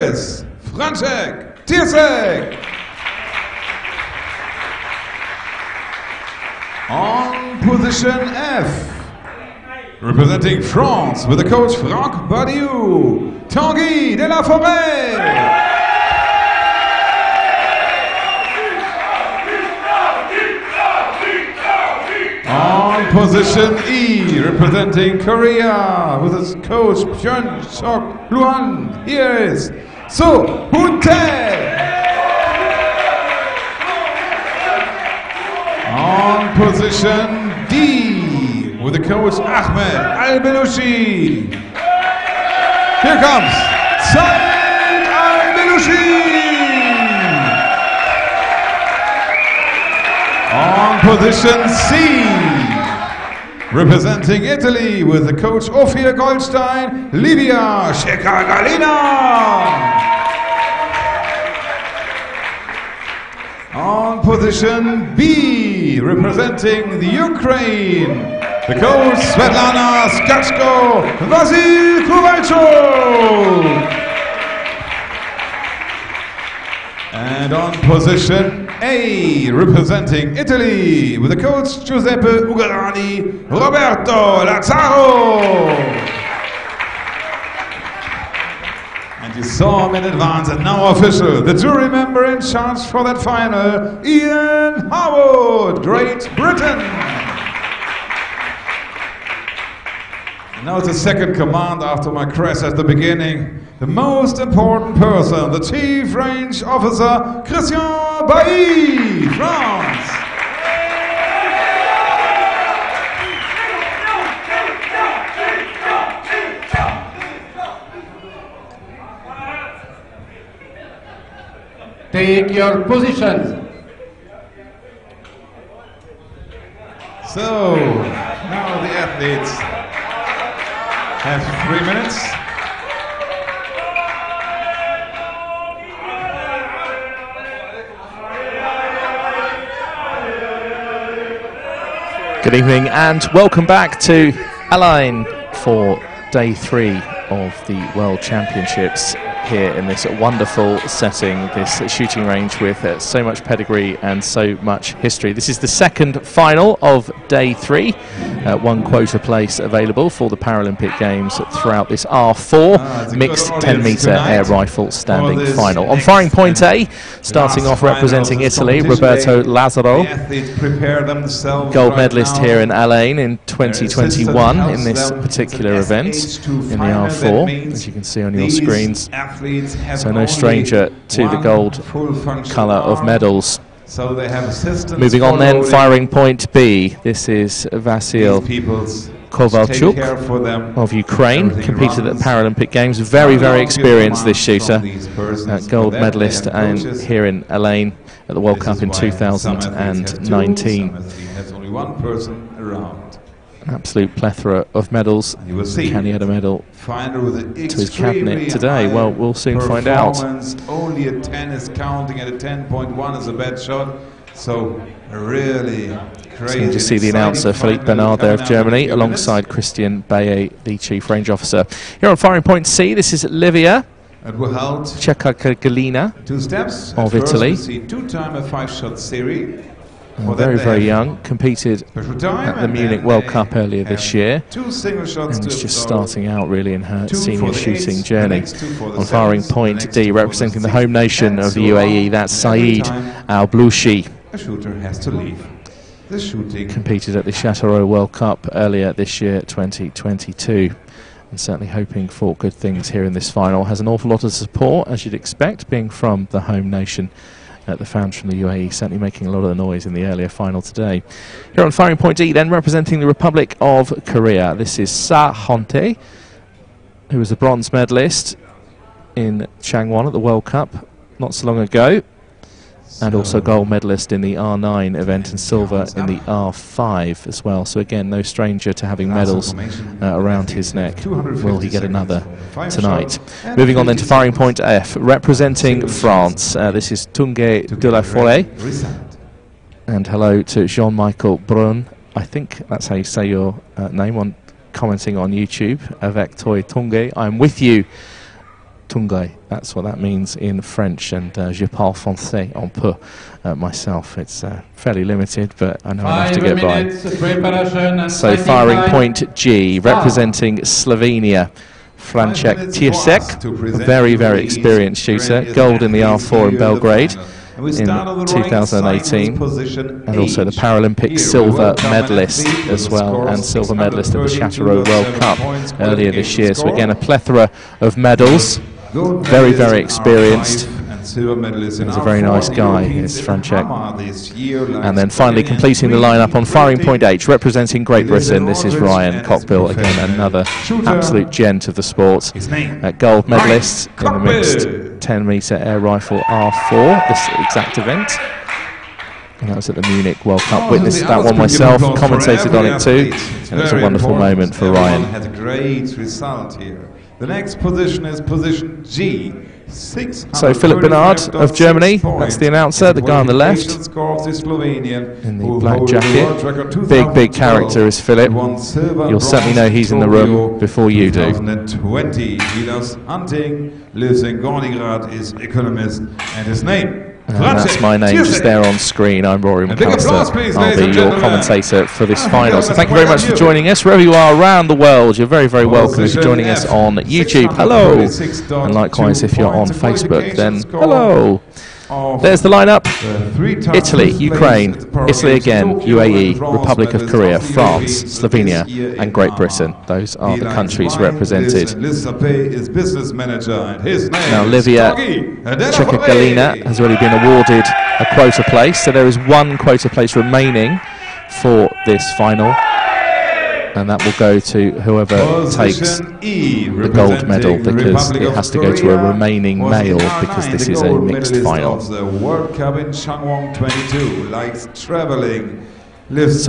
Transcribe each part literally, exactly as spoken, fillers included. Is Francek Tierček. On position F, representing France with the coach Franck Badiou, Tanguy de la Forêt. On position E, representing Korea, with his coach Byun Sok Luan, here is So Hute. On position D, with the coach Ahmed Al-Belushi, here comes Zayn Al-Belushi. On position C, representing Italy with the coach Ophir Goldstein, Livia Čeka Galina. On position B, representing the Ukraine, the coach Svetlana Skatchko, Vasyl Kovalchuk. And on position A, representing Italy, with the coach Giuseppe Ugolani, Roberto Lazzaro. And you saw him in advance, and now official, the jury member in charge for that final, Ian Howard, Great Britain. And now it's the second command after my crest at the beginning. The most important person, the Chief Range Officer, Christian Bailly, France. Take your positions. So, now the athletes have three minutes. Good evening and welcome back to Al Ain for day three of the World Championships here in this wonderful setting, this shooting range with uh, so much pedigree and so much history. This is the second final of day three, uh, one quota place available for the Paralympic Games throughout this R four ah, mixed ten meter air rifle standing final. On firing point A, starting off representing Italy, Roberto Lazzaro, gold medalist now here in Al Ain in twenty twenty-one in this particular event in the R four, as you can see on your screens. So no stranger to the gold colour of medals. So they have moving on then, firing point B. This is Vasyl Kovalchuk of Ukraine, competed at the Paralympic Games. Very, very experienced this shooter, uh, gold medalist and here in Al Ain at the World Cup in two thousand nineteen. Absolute plethora of medals. Can he add a medal to his cabinet today? Well, we'll soon find out. Only a ten is counting, at a ten point one is a bad shot. So really crazy. So you just see the announcer Philippe Bernard there of Germany, alongside Christian Bailly, the Chief Range Officer. Here on firing point C, this is Livia Čeka Galina of Italy. Two-time a five-shot series. Uh, very, very young, competed at the Munich World Cup earlier this year, and just starting out really in her senior shooting journey. On firing point D, representing the home nation of the U A E, that's Zayn Al-Belushi. A shooter has to leave. The shooting competed at the Châteauroux World Cup earlier this year, twenty twenty-two. And certainly hoping for good things here in this final. Has an awful lot of support, as you'd expect, being from the home nation. Uh, the fans from the U A E certainly making a lot of the noise in the earlier final today. Here on firing point D then, representing the Republic of Korea, this is So Hute, who was a bronze medalist in Changwon at the World Cup not so long ago, and also gold medalist in the R nine event and silver in the R five as well. So again, no stranger to having medals uh, around his neck. Will he get another tonight? Moving on then to firing point F, representing France. Uh, this is Tanguy de la Forêt. And hello to Jean-Michel Brun. I think that's how you say your uh, name on commenting on YouTube. Avec toi Tanguy, I'm with you. Tungai, that's what that means in French, and uh, je parle français un peu uh, myself. It's uh, fairly limited, but I know I have to get by. So firing point G, representing Slovenia, Francek Tierček, very, very experienced shooter, gold in the R four in Belgrade in two thousand eighteen, and also the Paralympic silver medalist as well, and silver medalist at the Châteauroux World Cup earlier this year. So again, a plethora of medals, very, very experienced. He's a very nice guy, is Francek. And then finally completing the lineup on firing point H, representing Great Britain, this is Ryan Cockbill, again another absolute gent of the sport. Uh, gold medalist in the mixed ten metre air rifle R four, this exact event. And that was at the Munich World Cup. Witnessed that one myself, commentated on it too, and it was a wonderful moment for Ryan. Had a great result here. The next position is position G. So Philippe Bernard of Germany, that's the announcer, the guy on the left, in the black jacket. Big, big character is Philippe. You'll certainly know he's in the room before you do. And that's my name just there on screen. I'm Rory McAllister. I'll be your commentator for this final. So thank you very much for joining us. Wherever you are around the world, you're very, very welcome. If you're joining us on YouTube, hello. And likewise, if you're on Facebook, then hello. There's the lineup. Italy, Ukraine, Italy again, U A E, Republic of Korea, France, Slovenia, and Great Britain. Those are the countries represented. Now, Livia Čeka Galina has already been awarded a quota place, so there is one quota place remaining for this final, and that will go to whoever takes the gold medal, because it has to go to a remaining male, because this is a mixed final. So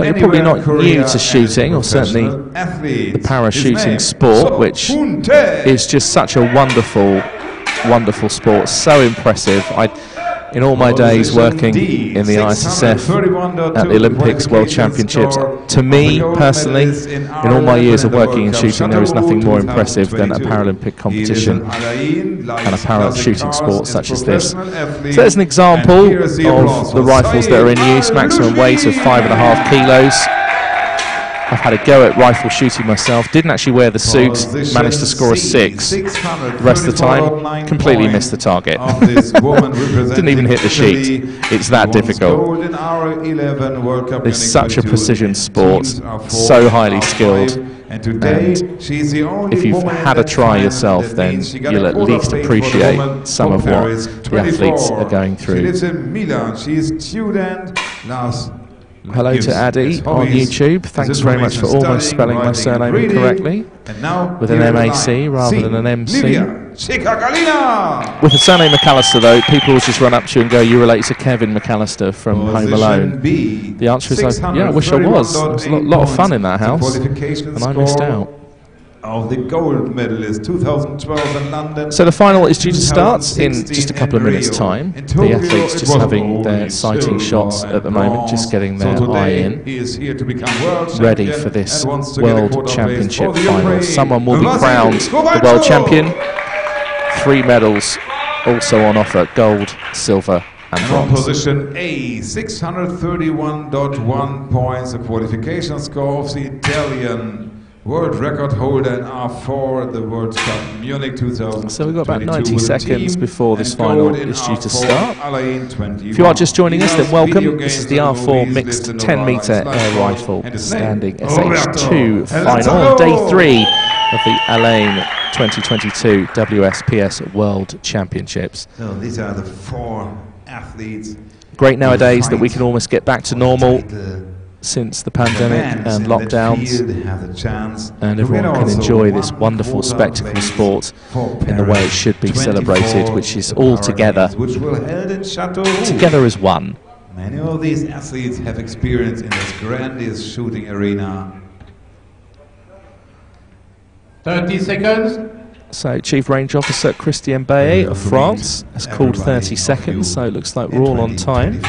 you're probably not new to shooting, or certainly the parachuting sport, which is just such a wonderful, wonderful sport, so impressive. I In all my days working in the I S S F, at the Olympics, World Championships, to me personally, in all my years of working in shooting, there is nothing more impressive than a Paralympic competition and a para-shooting sport such as this. So there's an example of the rifles that are in use, maximum weight of five and a half kilos. I've had a go at rifle shooting myself, didn't actually wear the suit, managed to score a six. The rest of the time, completely missed the target. Didn't even hit the sheet. It's that difficult. It's such a precision sport, so highly skilled. And if you've had a try yourself, then you'll at least appreciate some of what the athletes are going through. Hello to Adi on YouTube. Thanks very much for almost spelling my surname incorrectly, with an M A C rather than an M C. With the surname McAllister, though, people will just run up to you and go, you relate to Kevin McAllister from Home Alone. The answer is, like, yeah, I wish I was. There was a lot of fun in that house, and I missed out. Of the gold medalist two thousand twelve in London. So the final is due to start in just a couple of minutes' time. The athletes just having their sighting shots at the moment, just getting their eye in, ready for this World Championship final. Someone will be crowned the world champion. Three medals also on offer: gold, silver, and bronze. Position A, six hundred thirty-one point one points, the qualification score of the Italian world record holder in R four, the World Cup Munich two thousand. So we've got about ninety seconds before this final is due to start. If you are just joining us, then welcome. This is the R four mixed ten metre air rifle standing S H two final, day three of the Al Ain twenty twenty-two W S P S World Championships. So these are the four athletes. Great nowadays that we can almost get back to normal since the pandemic and lockdowns, and everyone can enjoy this wonderful spectacle sport in the way it should be celebrated, which is all together, together as one. Many of these athletes have experience in this grandiose shooting arena. thirty seconds. So Chief Range Officer Christian Bailly of France has called thirty seconds, so it looks like we're all on time.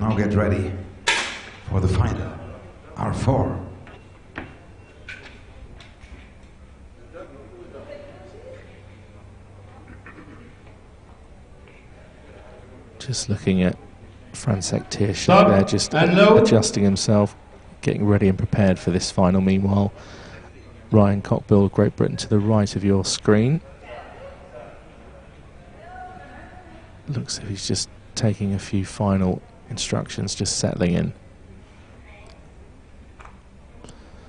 Now get ready for the final are for. Just looking at Francek Tierček there, just adjusting himself, getting ready and prepared for this final. Meanwhile, Ryan Cockbill, Great Britain, to the right of your screen. Looks like he's just taking a few final instructions, just settling in.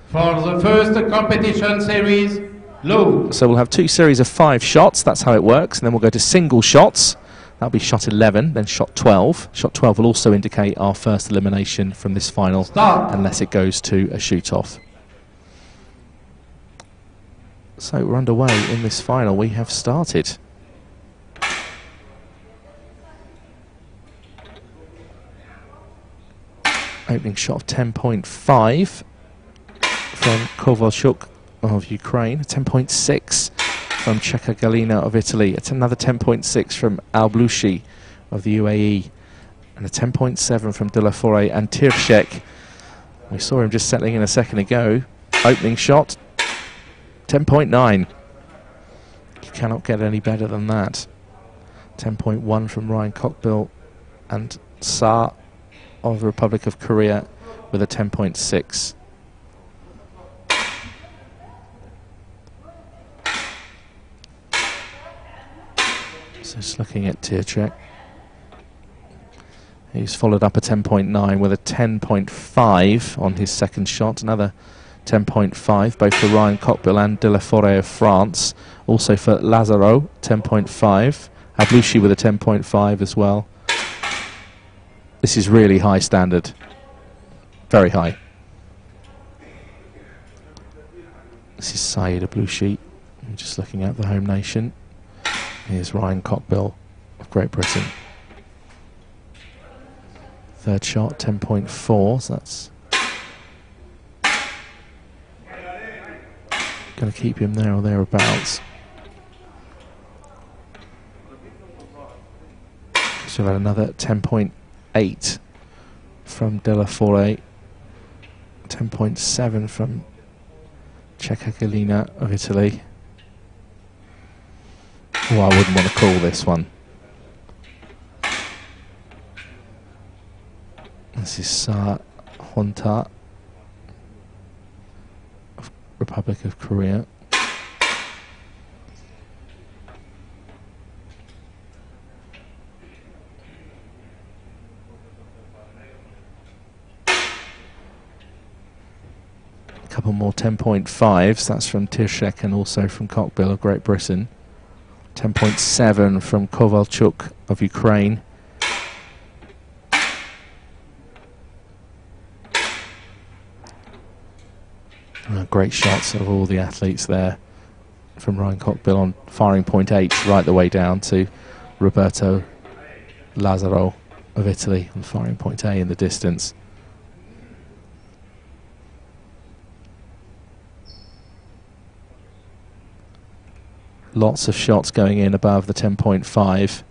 For the first competition series, low. So we'll have two series of five shots, that's how it works, and then we'll go to single shots. That'll be shot eleven, then shot twelve. Shot twelve will also indicate our first elimination from this final, start, unless it goes to a shoot-off. So we're underway in this final. We have started. Opening shot of ten point five from Kovalchuk of Ukraine, ten point six. From Čeka Galina of Italy. It's another ten point six from Al-Belushi of the U A E. And a ten point seven from de la Forêt and Tierček. We saw him just settling in a second ago. Opening shot, ten point nine. You cannot get any better than that. ten point one from Ryan Cockbill and Sa of the Republic of Korea with a ten point six. Just looking at Tierček, he's followed up a ten point nine with a ten point five on his second shot, another ten point five both for Ryan Cockbill and de la Forêt of France, also for Lazzaro, ten point five, Al-Belushi with a ten point five as well. This is really high standard, very high. This is Zayn Al-Belushi, just looking at the home nation. Here's Ryan Cockbill of Great Britain. Third shot, ten point four, so that's going to keep him there or thereabouts. So we've had another ten point eight from de la Forêt, ten point seven from Čeka Galina of Italy. Oh, I wouldn't want to call this one. This is Sa Honta of Republic of Korea. A couple more ten point fives, that's from Tierček and also from Cockbill of Great Britain. ten point seven from Kovalchuk of Ukraine. Oh, great shots of all the athletes there from Ryan Cockbill on firing point eight right the way down to Roberto Lazzaro of Italy on firing point A in the distance. Lots of shots going in above the ten point five.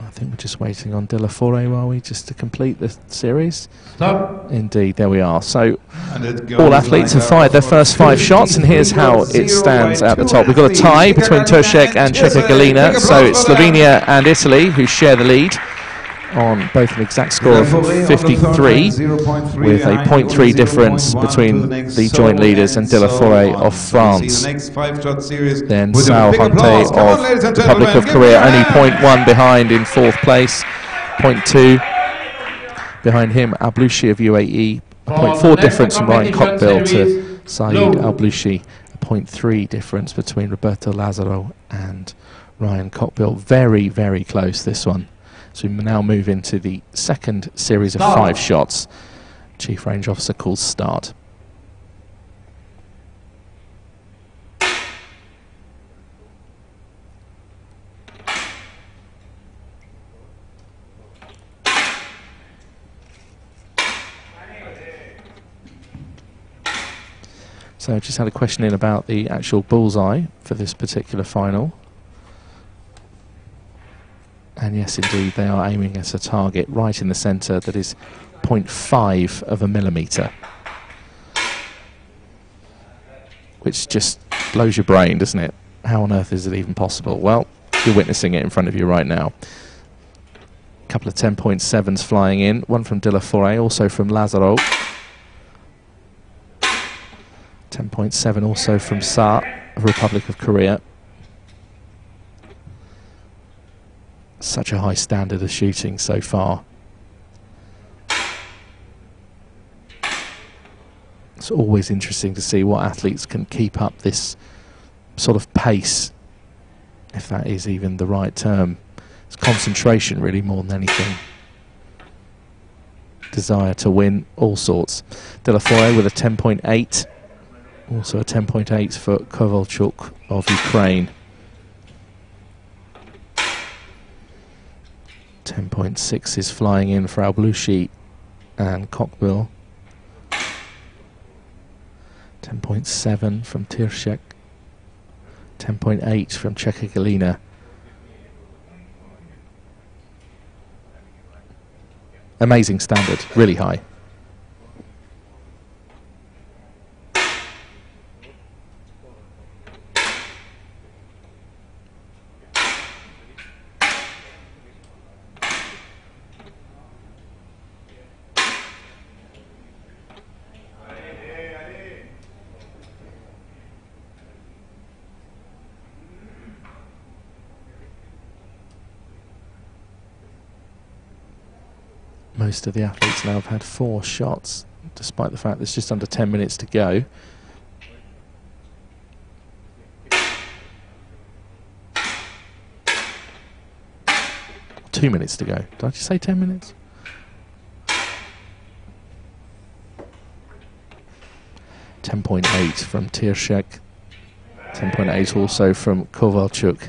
I think we're just waiting on de la Forêt, are we, just to complete the series? Stop. Indeed, there we are. So all athletes have fired their first five shots, and here's how it stands at the top. We've got a tie between Tierček and Čeka Galina, so it's Slovenia and Italy who share the lead on both an exact score of fifty-three, with a point three difference between the joint leaders and de la Forêt of France. Then Sao Hante of the Republic of Korea only point one behind in fourth place, point two behind him, Al-Belushi of U A E, a point four difference from Ryan Cockbill to Zayn Al-Belushi, a point three difference between Roberto Lazzaro and Ryan Cockbill. Very, very close, this one. So we now move into the second series of five shots. Chief Range Officer calls start. So just had a question in about the actual bullseye for this particular final. And yes, indeed, they are aiming at a target right in the centre that is zero point five of a millimetre. Which just blows your brain, doesn't it? How on earth is it even possible? Well, you're witnessing it in front of you right now. A couple of ten point sevens flying in, one from De La Forêt, also from Lazzaro. ten point seven also from Sa, Republic of Korea. Such a high standard of shooting so far. It's always interesting to see what athletes can keep up this sort of pace, if that is even the right term. It's concentration really more than anything. Desire to win, all sorts. De La Forêt with a ten point eight. Also a ten point eight for Kovalchuk of Ukraine. ten point six is flying in for Al-Belushi and Cockbill. ten point seven from Tierček. ten point eight from Čeka Galina. Amazing standard, really high. Most of the athletes now have had four shots, despite the fact there's just under ten minutes to go. Two minutes to go. Did I just say ten minutes? ten point eight from Tierček. ten point eight also from Kovalchuk.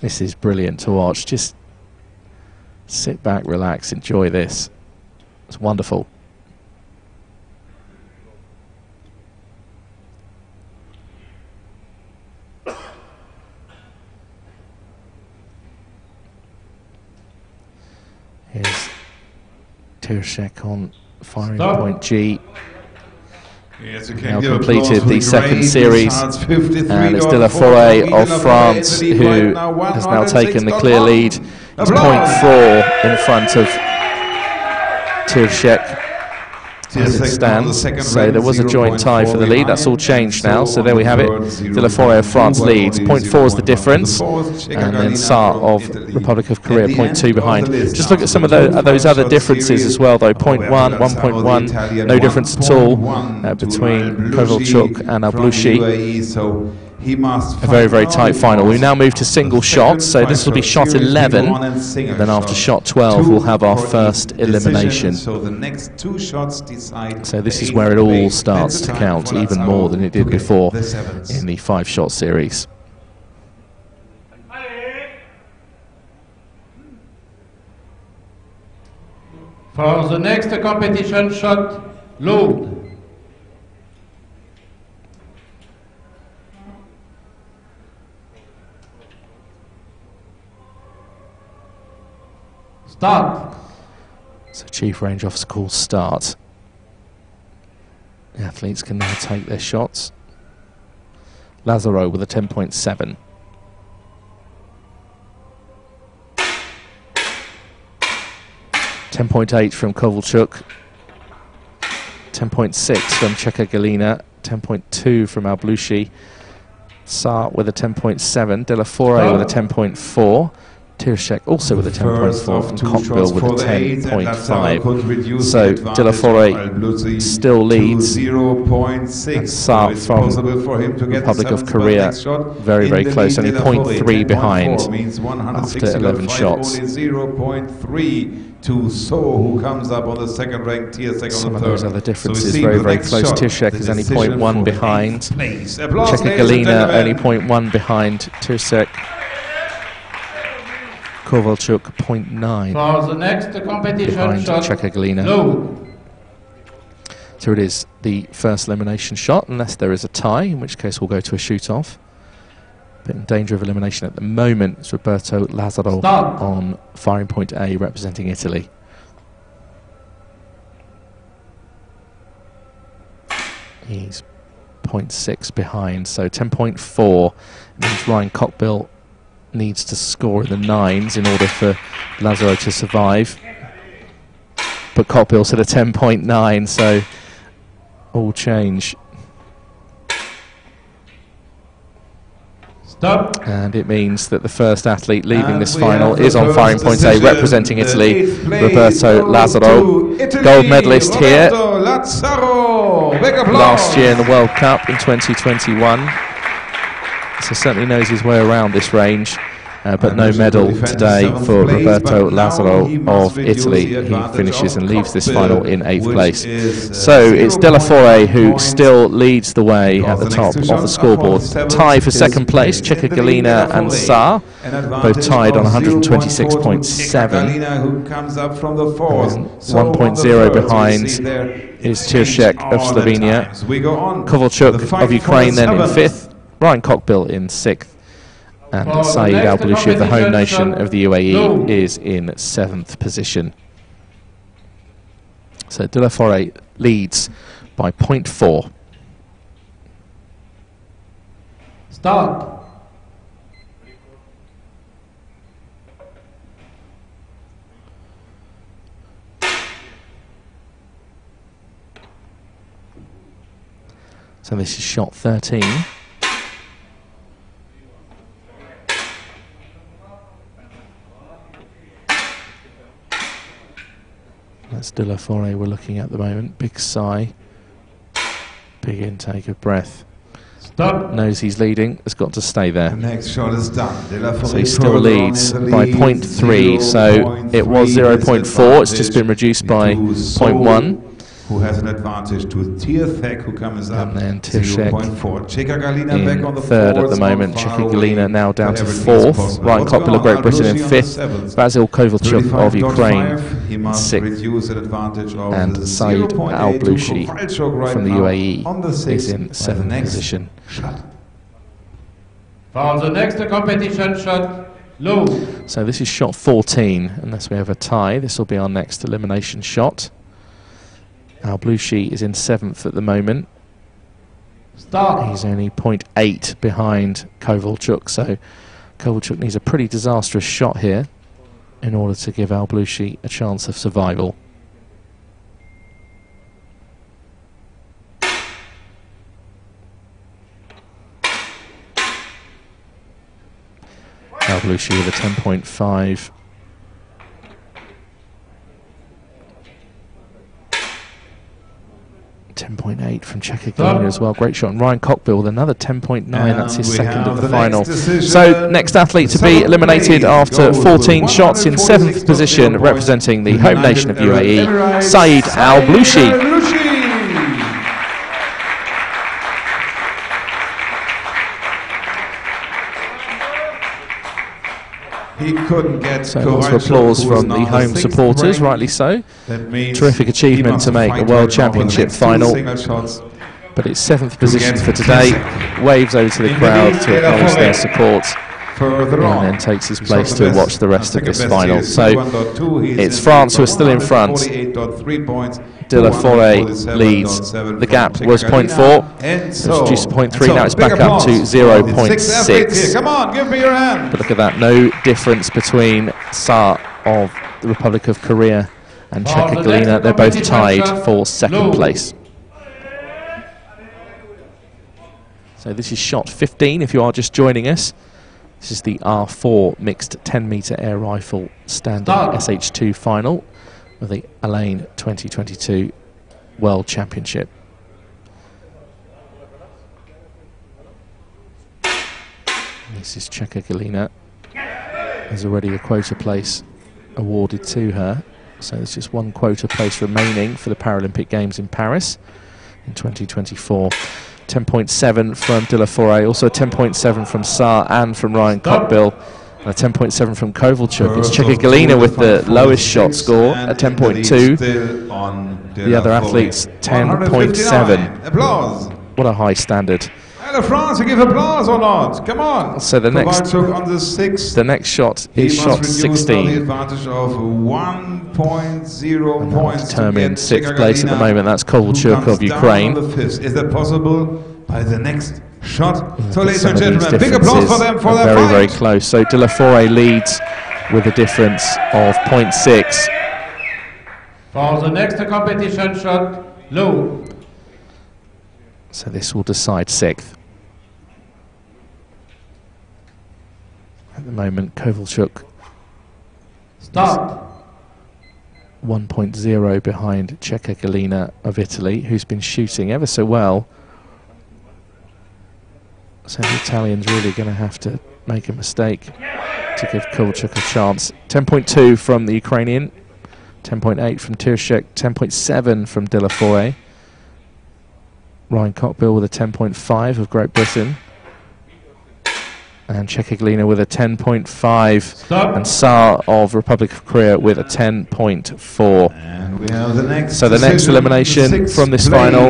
This is brilliant to watch. Just sit back, relax, enjoy this. It's wonderful. Here's Tierček on firing Stop. point G. Yes, okay. Now completed the second series, and it's De La Forêt of France who has now taken the clear lead. It's zero point four in front of Tierček as it stands. So there was a joint tie for the lead. That's all changed now. So there we have it. De La Forêt of France leads. zero point four is the difference. And then Sa of Republic of Korea, zero point two behind. Just look at some of the, uh, those other differences as well, though. zero point one, one point one, no difference at all uh, between Kovalchuk and Al-Belushi. A very, very tight final. We now move to single shots, so this will be shot eleven, and then after shot twelve we'll have our first elimination. So this is where it all starts to count, even more than it did before in the five-shot series. For the next competition shot, load. Start. So Chief Range Officer calls start. The athletes can now take their shots. Lazzaro with a ten point seven. ten point eight from Kovalchuk. ten point six from Čeka Galina. ten point two from Al-Belushi. Sa with a ten point seven. De La Forêt with a ten point four. Tierček also with a ten point four, and Cockbill with a ten point five. So De La Forêt still leads, and Sa from Republic of Korea very, very close, only zero point three behind after eleven shots. To So, who comes up on the second rank, Tierček on the third. Some of those other differences, very, very close. Tierček is only zero point one behind. Čeka Galina only zero point one behind Tierček. Kovalchuk zero point nine. For the next competition shot, Čeka Galina. No. So it is the first elimination shot, unless there is a tie, in which case we'll go to a shoot-off. But in danger of elimination at the moment is Roberto Lazzaro Stop. on firing point A, representing Italy. He's zero point six behind, so ten point four means Ryan Cockbill needs to score in the nines in order for Lazzaro to survive. But Cockbill's at a ten point nine, so all change. Stop. And it means that the first athlete leaving and this final is on firing point A, representing Italy, Roberto Lazzaro, Italy, gold medalist Roberto here Lazzaro. last year in the World Cup in twenty twenty-one. So certainly knows his way around this range. Uh, but and no medal today for place, Roberto Lazzaro of Italy. He finishes and leaves this final in eighth place. Is, so uh, it's De La Forêt who still leads the way at the top of the scoreboard. Tie for second place, Čeka Galina and Saar, both tied on one twenty-six point seven. one point zero behind is Tierček of Slovenia. Kovalchuk of Ukraine then in fifth, Ryan Cockbill in sixth. And Zayn Al-Belushi of the home nation of the U A E no. is in seventh position. So De La Forêt leads by zero point four. Start. So this is shot thirteen. That's De La Forêt we're looking at the moment. Big sigh, big intake of breath. Stop. Knows he's leading, has got to stay there. The next shot is done. De La Forêt so he still leads by zero point three, so it was zero point four, it's just been reduced by zero point one. Who has an advantage to Tierček, who comes up and then Tierček in third at the moment. Čeka Galina now down to fourth. Ryan Cockbill of Great Britain in fifth. Vasyl Kovalchuk of Ukraine in sixth. And Zayn Al-Belushi from the U A E is in seventh position. For the next competition shot, low. So this is shot fourteen. Unless we have a tie, this will be our next elimination shot. Al-Belushi is in seventh at the moment. Start. He's only zero point eight behind Kovalchuk, so Kovalchuk needs a pretty disastrous shot here in order to give Al-Belushi a chance of survival. Al-Belushi with a ten point five. ten point eight from Čeka Galina as well. Great shot. And Ryan Cockbill with another ten point nine. That's his second of the, the final. Next so next athlete to be eliminated after fourteen shots in seventh position, representing the home nation of U A E, Zayn Al-Belushi. He couldn't get so lots of applause from the home supporters, rightly so. Terrific achievement to make a World Championship final. But it's seventh position for today. Waves over to the crowd to acknowledge their support. And then takes his place to watch the rest of this final. So it's France who are still in front. De La Forêt leads. The gap was zero point four. It's reduced to zero point three. Now it's back up to zero point six. But look at that. No difference between Saar of the Republic of Korea and Čeka Galina. They're both tied for second place. So this is shot fifteen if you are just joining us. This is the R four mixed ten meter air rifle standard S H two final of the Al Ain twenty twenty-two World Championship. This is Čeka Galina. There's already a quota place awarded to her, so there's just one quota place remaining for the Paralympic Games in Paris in twenty twenty-four. ten point seven from De La Forêt, also ten point seven from Saar and from Ryan Cockbill. and a ten point seven from Kovalchuk. It's Čeka Galina with the lowest shot score at ten point two. The other athletes ten point seven. Applause. What a high standard. And the France, you give applause or not? Come on. So the next, on the, sixth, the next shot is shot sixteen. The advantage of one point zero points. Determined sixth place at the moment. That's Kovalchuk of Ukraine. Is that possible by the next shot? So, ladies and gentlemen, big applause for them for their fight. Very, very close. So De La Forêt leads with a difference of zero point six. For the next competition shot, low. So this will decide sixth. At the moment, Kovalchuk stop one point zero behind Čeka Galina of Italy, who's been shooting ever so well. So the Italian's really going to have to make a mistake to give Kovalchuk a chance. ten point two from the Ukrainian, ten point eight from Tierček, ten point seven from De La Forêt. Ryan Cockbill with a ten point five of Great Britain. And Čeka Galina with a ten point five. And Saar of Republic of Korea with a ten point four. So the next elimination from this final,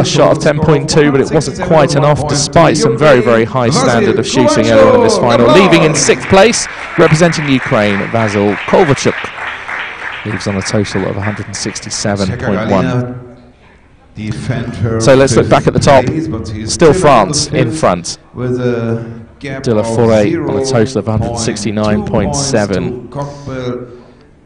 a shot of ten point two, but it wasn't quite enough despite some very, very high standard of shooting earlier in this final. Leaving in sixth place, representing Ukraine, Vasyl Kovalchuk. Leaves on a total of one hundred sixty-seven point one. So let's look back at the top. Still France in front. De La Forêt on a total of one hundred sixty-nine point seven.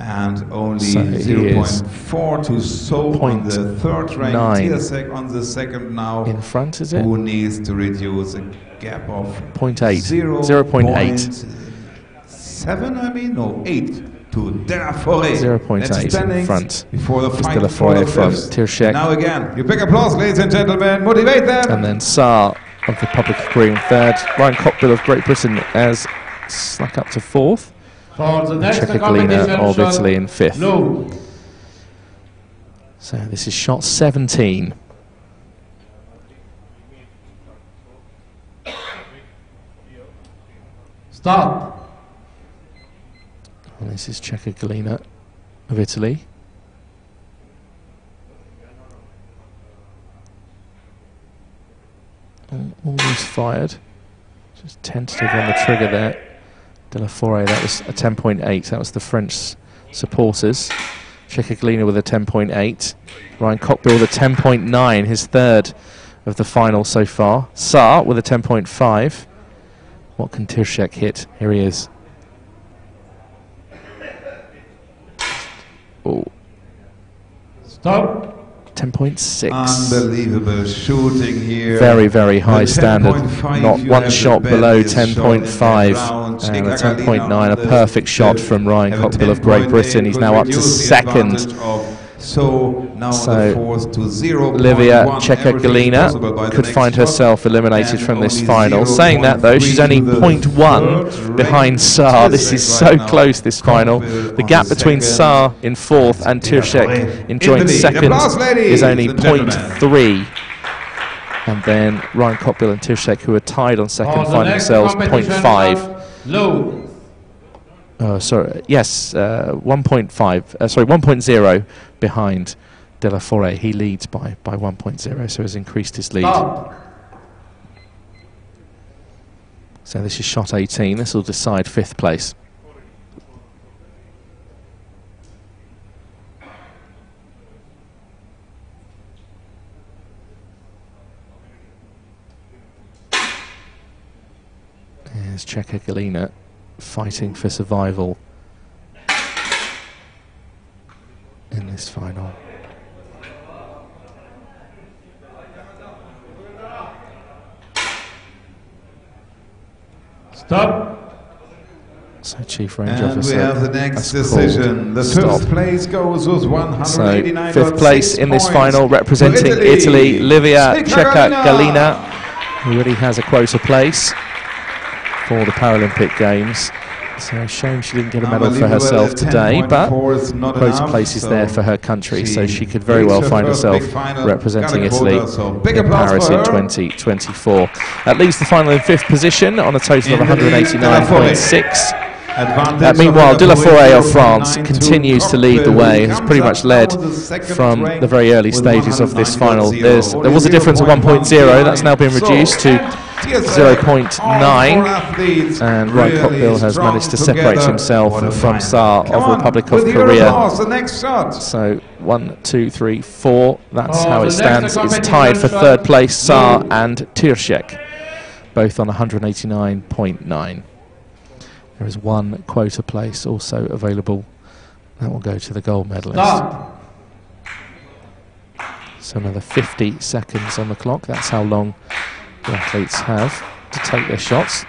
And only so zero point four to So on the third rank. Tierček on the second now. In front, is it? Who needs to reduce a gap of zero point eight. zero point eight. seven, I mean? No, eight. To De La Forêt, zero point eight in front. Before the fight, De La Forêt from Tierček. Now again, you big applause, ladies and gentlemen. Motivate them. And then Saar of the Republic of Korea in third. Ryan Cockbill of Great Britain has snuck up to fourth. Čeka Galina of Italy in fifth. No. So this is shot seventeen. Stop. And this is Čeka Galina of Italy. Oh, almost fired. Just tentative on the trigger there. De La Forêt, that was a ten point eight. That was the French supporters. Čeka Galina with a ten point eight. Ryan Cockbill with a ten point nine, his third of the final so far. Saar with a ten point five. What can Tierček hit? Here he is. Oh. Stop. ten point six. Unbelievable shooting here. Very, very high standard. Not one shot below ten point five. And a ten point nine. A perfect shot from Ryan Cockbill of Great Britain. He's now up to second. So, now so to zero Livia Čeka Galina could find herself eliminated from this final. Saying that, though, she's only zero point one behind Saar. This is so right close, this final. The gap between Saar in fourth and Tierček in joint second is only zero point three. And then Ryan Cockbill and Tierček, who are tied on second, find themselves zero point five. Low. Oh, sorry, yes, uh, one point five, uh, sorry, one point zero behind De La Forêt. He leads by, by one point zero, so has increased his lead. Stop. So this is shot eighteen. This will decide fifth place. Here's Čeka Galina, fighting for survival in this final. Stop. So Chief Range and Officer, we have the next decision. The first place goes with one hundred eighty-nine. So fifth place in this final, representing Italy, Italy Livia Čeka Galina, who really has a closer place for the Paralympic Games. So shame she didn't get a medal for herself today, but close place is there for her country, so she could very well find herself representing Italy in Paris in twenty twenty-four. That leaves the final in fifth position on a total of one hundred eighty-nine point six. Uh, meanwhile, De La Forêt of France continues to lead the way, has pretty much led from the very early stages of this final. There's, there was a difference of one point zero, that's now been reduced to zero point nine, and Ryan Cockbill has managed to separate himself from Sar of Republic of Korea. So one, two, three, four, that's how it stands. It's tied for third place, Sar and Tierček, both on one hundred eighty-nine point nine. There is one quota place also available. That will go to the gold medalist. Stop. So another fifty seconds on the clock. That's how long the athletes have to take their shots.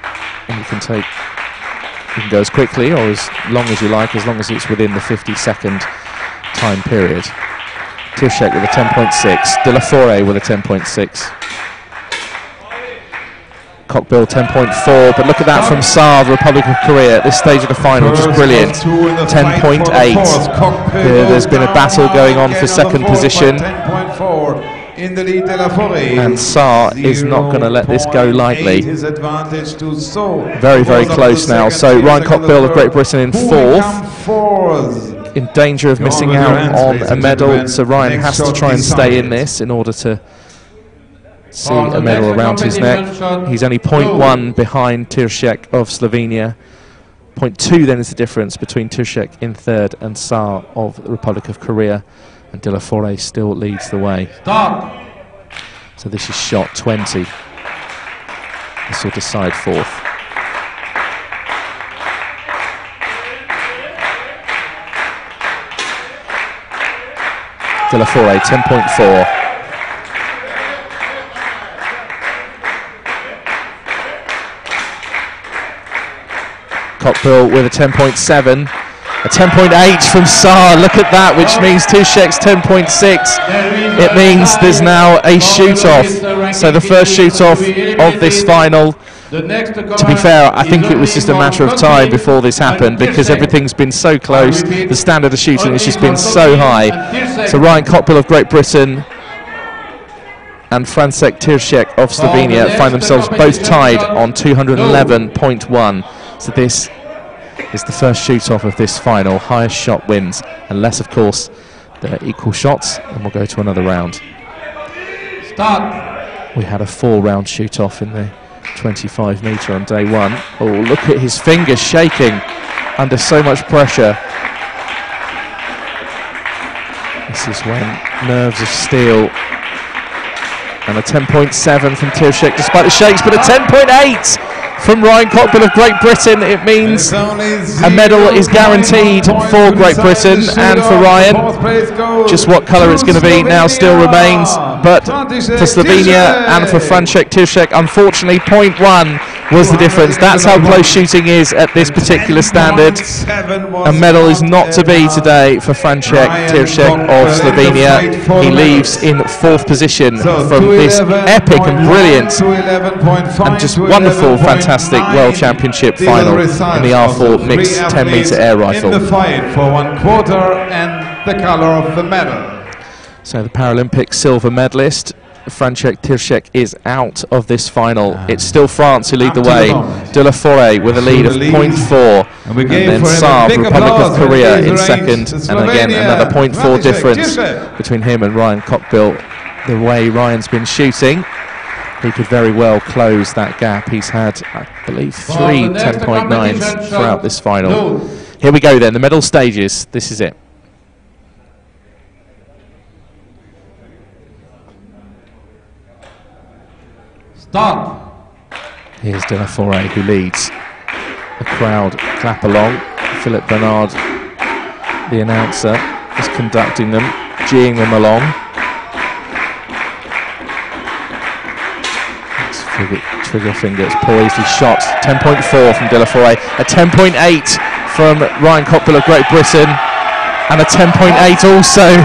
And you can take, you can go as quickly or as long as you like, as long as it's within the fifty second time period. Tierček with a ten point six. De La Forêt with a ten point six. Cockbill ten point four, but look at that from Sar, the Republic of Korea, at this stage of the final, just brilliant. ten point eight. There, there's been a battle going on for second position, and Sar is not going to let this go lightly. Very, very close now. So Ryan Cockbill of Great Britain in fourth, in danger of missing out on a medal, so Ryan has to try and stay in this in order to see a medal around his neck. He's only zero point one behind Tierček of Slovenia. zero point two then is the difference between Tierček in third and Sar of the Republic of Korea. And De La Forêt still leads the way. Stop. So this is shot twenty. This will decide fourth. De La Forêt ten point four. Cockbill with a ten point seven, a ten point eight from Sar, look at that, which means Tierček's ten point six. It means there's now a shoot-off, so the first shoot-off of this final. To be fair, I think it was just a matter of time before this happened, because everything's been so close, the standard of shooting has just been so high. So Ryan Cockbill of Great Britain and Francek Tierček of Slovenia find themselves both tied on two hundred eleven point one. So this is the first shoot-off of this final. Highest shot wins, unless, of course, there are equal shots, and we'll go to another round. Stop. We had a four round shoot-off in the twenty-five metre on day one. Oh, look at his fingers shaking under so much pressure. This is when nerves of steel. And a ten point seven from Tierček, despite the shakes, but a ten point eight! From Ryan Cockbill of Great Britain. It means a medal is guaranteed for Great Britain and for Ryan. Just what colour it's going to be now still remains, but for Slovenia and for Francek Tierček, unfortunately, zero point one was the difference. That's how close shooting is at this particular standard. A medal is not to be today for Francek Tierček of Slovenia. He leaves in fourth position from this epic and brilliant and just wonderful, fantastic World Championship final in the R four mixed ten metre air rifle. In the fight for one quarter and the colour of the medal. So the Paralympic silver medalist Francek Tierček is out of this final. Um, it's still France who lead the way. De La Forêt with a lead of zero point four, and, and then Sar, Republic of Korea, in second, and again another zero point four difference between him and Ryan Cockbill. The way Ryan's been shooting, he could very well close that gap. He's had, I believe, three ten point nines throughout this final. Here we go then, the medal stages. This is it. Stop. Here's De La Forêt who leads. The crowd clap along. Philippe Bernard, the announcer, is conducting them, geeing them along. Trigger fingers, poised, shot, ten point four from De La Forêt, a ten point eight from Ryan Cockbill of Great Britain, and a ten point eight also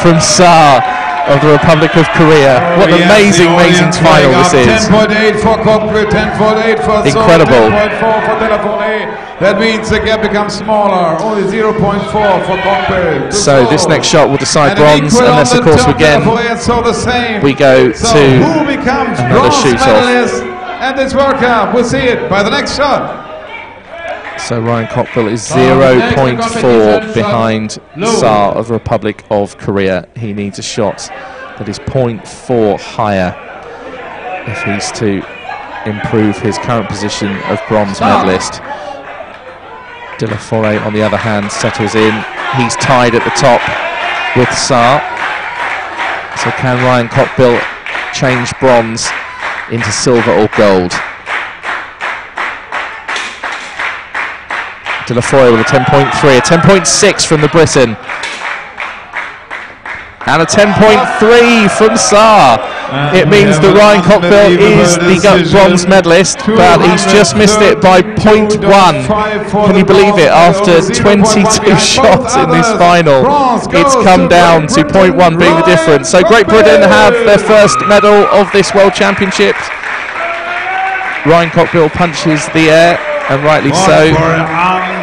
from Sar. of the Republic of Korea. What an amazing, amazing final this is. ten point eight for Cockbill, ten point eight for So, ten point four for De La Forêt. That means the gap becomes smaller, only zero point four for Cockbill. So this next shot will decide bronze, unless of course again we go to another shoot-off. And this World Cup, we'll see it by the next shot. So Ryan Cockbill is zero point four behind Tsar of Republic of Korea. He needs a shot that is zero point four higher if he's to improve his current position of bronze medalist. De La Forêt, on the other hand, settles in. He's tied at the top with Tsar. So can Ryan Cockbill change bronze into silver or gold? De La Forêt with a ten point three, a ten point six from the Briton, and a ten point three from Saar. And it means that Ryan Cockbill is the bronze medalist, but he's just missed it by zero point one. Can you believe it? After twenty-two shots in this final, it's come down to zero point one being the difference. So Great Britain have their first medal of this World Championships. Ryan Cockbill punches the air, and rightly so.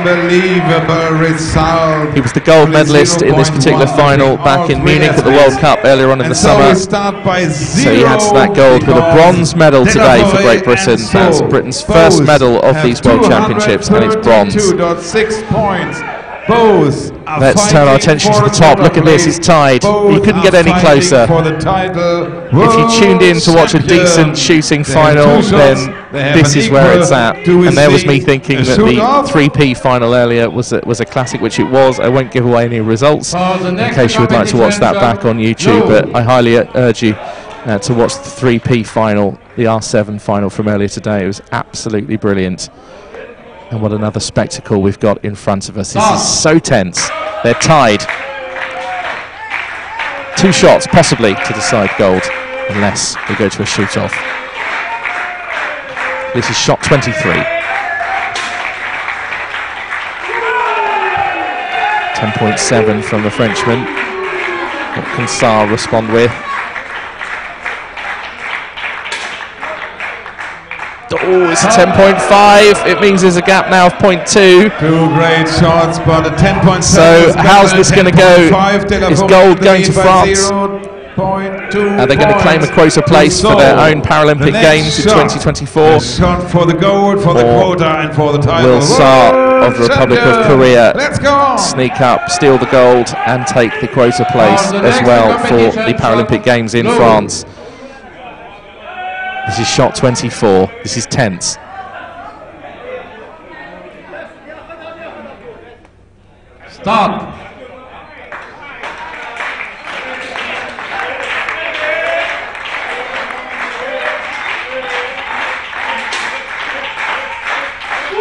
Unbelievable result. He was the gold medalist in this particular final back in Munich at the World Cup earlier on in the summer. So he adds to that gold with a bronze medal today for Great Britain. That's Britain's first medal of these World Championships, and it's bronze. Let's turn our attention to the top. Look at this, it's tied. You couldn't get any closer. If you tuned in to watch a decent shooting final, then this is where it's at. And there was me thinking that the three P final earlier was a, was a classic, which it was. I won't give away any results in case you would like to watch that back on YouTube, but I highly urge you uh, to watch the three P final, the R seven final from earlier today. It was absolutely brilliant. And what another spectacle we've got in front of us. This oh. is so tense. They're tied. Two shots, possibly, to decide gold, unless we go to a shoot-off. This is shot twenty-three. ten point seven from the Frenchman. What can Saar respond with? Oh, it's a ten point five. It means there's a gap now of zero point two. Two great shots, but a ten point seven. So how's this going to go? Is gold going to France? Are they going to claim a quota place for their own Paralympic Games in twenty twenty-four? Shot for the gold, for the quota, and for the title. Will Saar of the Republic of Korea sneak up, steal the gold, and take the quota place as well for the Paralympic Games in France? This is shot twenty-four. This is tense. Stop.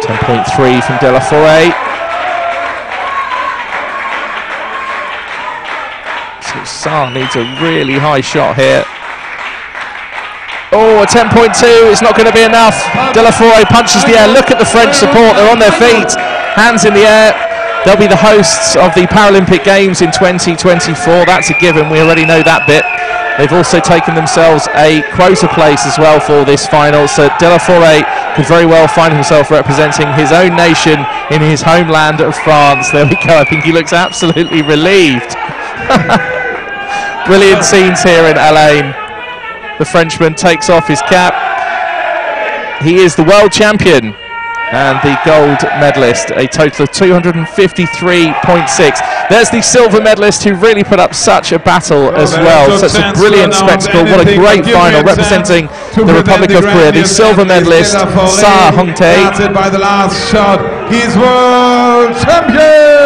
ten point three from De La Forêt. So Saar needs a really high shot here. Oh, a ten point two, it's not going to be enough. De La Forêt punches the air. Look at the French support, they're on their feet, hands in the air. They'll be the hosts of the Paralympic Games in twenty twenty-four, that's a given, we already know that bit. They've also taken themselves a quota place as well for this final, so De La Forêt could very well find himself representing his own nation in his homeland of France. There we go, I think he looks absolutely relieved. Brilliant scenes here in Al Ain. The Frenchman takes off his cap. He is the world champion and the gold medalist, a total of two hundred fifty-three point six. There's the silver medalist who really put up such a battle as well. Such a brilliant spectacle. What a great final representing the Republic of Korea. The silver medalist, Sa Hongtae. By the last shot, he's world champion!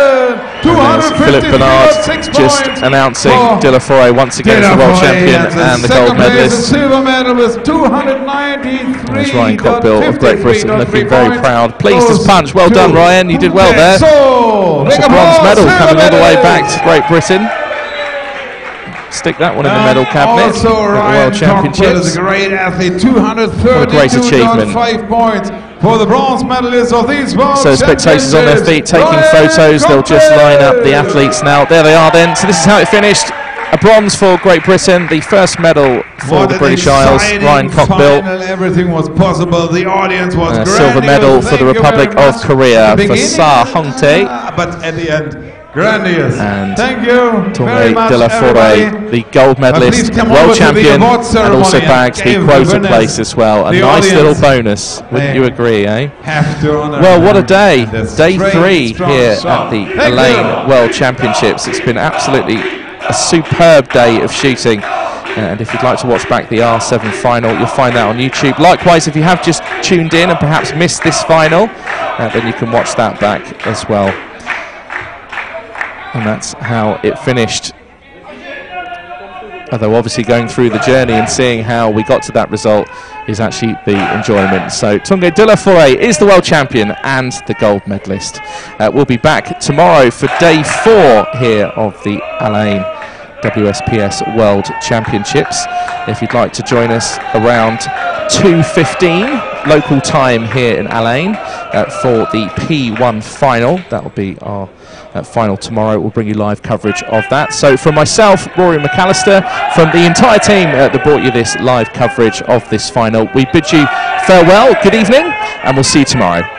Philippe Bernard just announcing De La Forêt once again as the world champion and the gold medalist. And it's Ryan Cockbill of Great Britain looking very proud. Pleased as punch. Well done, Ryan. You did well there. That's a bronze medal coming all the way back to Great Britain. Stick that one in the medal cabinet at the World Championships. A great athlete, two hundred thirty-two. What a great achievement. Points for the bronze medalists of these World So spectators on their feet taking photos. They'll just line up the athletes now. There they are then. So this is how it finished. A bronze for Great Britain, the first medal for what the British Isles, Ryan Cockbill. Final, everything was possible. The audience was a silver medal for the Republic of Korea for Sa Hongtae. Uh, but at the end, grandiose. And thank you Tanguy de la Forêt, the gold medalist, world champion, and also bags the quota place as well. A nice little bonus, wouldn't you agree, eh? Have to honor. Well, what a day. Day three here at the Al Ain World Championships. It's been absolutely a superb day of shooting. And if you'd like to watch back the R seven final, you'll find that on YouTube. Likewise, if you have just tuned in and perhaps missed this final, uh, then you can watch that back as well. And that's how it finished. Although obviously going through the journey and seeing how we got to that result is actually the enjoyment. So Tanguy de la Forêt is the world champion and the gold medalist. Uh, we'll be back tomorrow for day four here of the Al Ain W S P S World Championships. If you'd like to join us around two fifteen local time here in Al Ain uh, for the P one final, that will be our uh, final tomorrow. We'll bring you live coverage of that. So from myself, Rory McAllister, from the entire team uh, that brought you this live coverage of this final, we bid you farewell, good evening, and we'll see you tomorrow.